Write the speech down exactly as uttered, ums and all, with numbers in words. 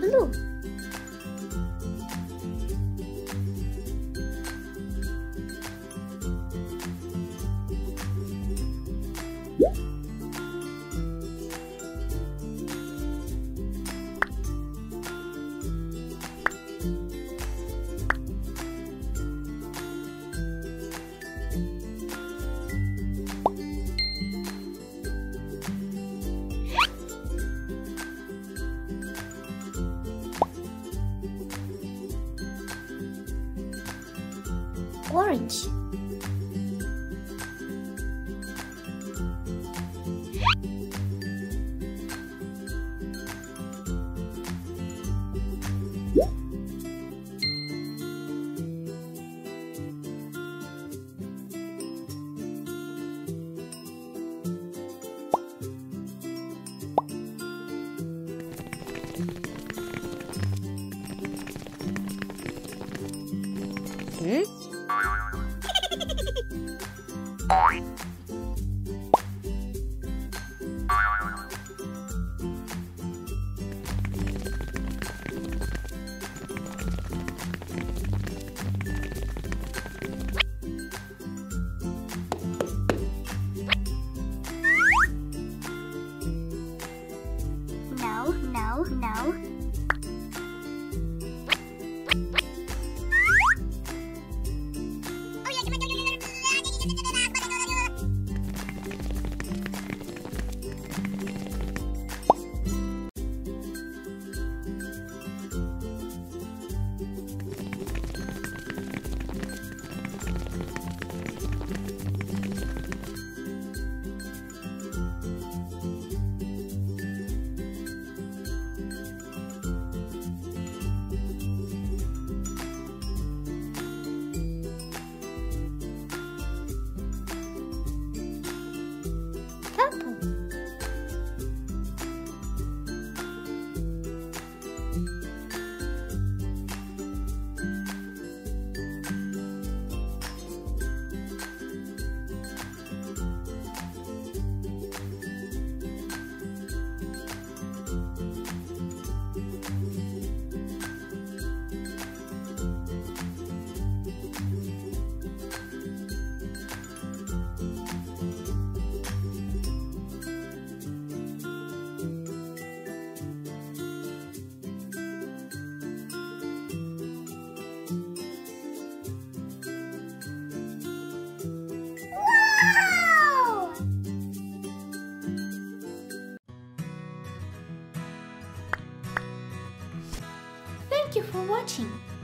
blue. Orange. Hmm? No, no, no. Thank you for watching.